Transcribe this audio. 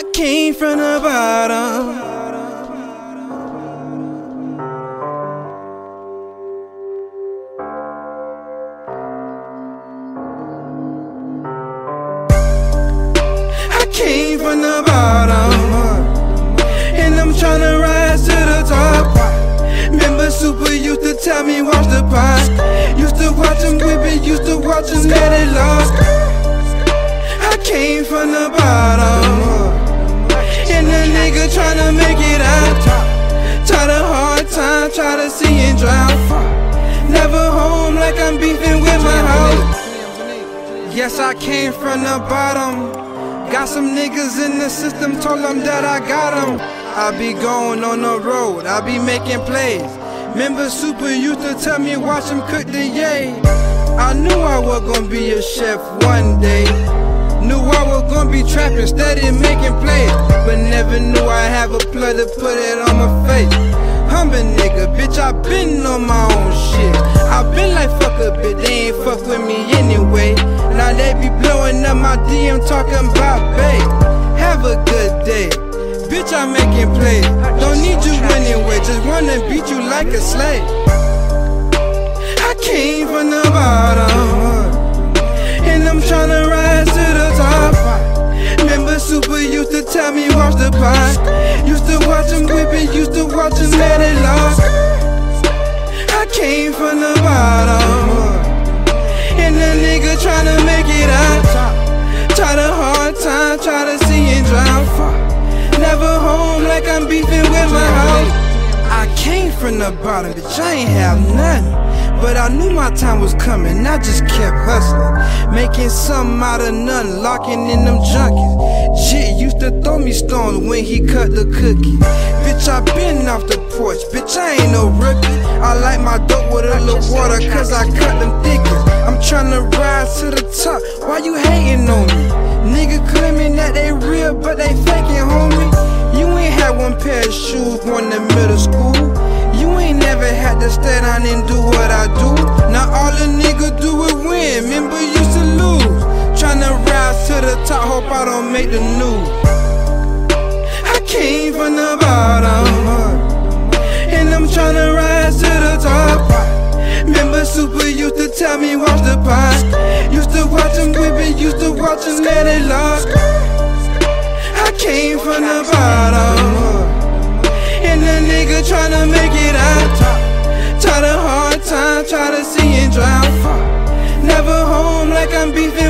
I came from the bottom. Came from the bottom, and I'm tryna rise to the top. Remember Super used to tell me watch the pot. Used to watch him whip it, used to watch him get it lost. I came from the bottom, and a nigga tryna make it out. Tried a hard time, try to see and drown. Never home like I'm beefing with my house. Yes, I came from the bottom. Got some niggas in the system, told them that I got them. I be going on the road, I be making plays. Remember Super used to tell me watch him cook the yay. I knew I was gonna be a chef one day. Knew I was gonna be trapping, steady making plays. But never knew I have a plug to put it on my face. I'm a nigga, bitch, I been on my own shit. I been like fuck a bitch, they ain't fuck with me anyway. Now they be blowing up my DM talking about babe. Have a good day, bitch, I'm making plays. Don't need you anyway, just wanna beat you like a slave. I came from the bottom, and I'm tryna rise to the top. Remember Super used to tell me watch the pot. Used to watch him whip it, used to watch him let it lost. I came from the bottom, and a nigga tryna make it out. Tried a hard time, try to see and drown. Never home like I'm beefing with my house. I came from the bottom, bitch, I ain't have nothing. But I knew my time was coming, I just kept hustling. Making something out of nothing, locking in them junkies. Jit used to throw me stones when he cut the cookie. Bitch, I been off the porch, bitch, I ain't no rookie. I like my dope with a little water, cause I cut them thickest. I'm tryna rise to the top, why you hating on me? Nigga claiming that they real, but they faking, homie. You ain't had one pair of shoes going to middle school. You ain't never had to stand out and do what I do. Now all a nigga do is win, remember used to lose. Tryna rise to the top, hope I don't make the news. I came from the bottom, and I'm tryna rise to the top. Remember Super used to tell me watch the pot. Used to watch him whip it, used to watch him let it lost. I came from the bottom, and a nigga tryna make it out. Tried a hard time, try to see and drown. Never home like I'm beefing.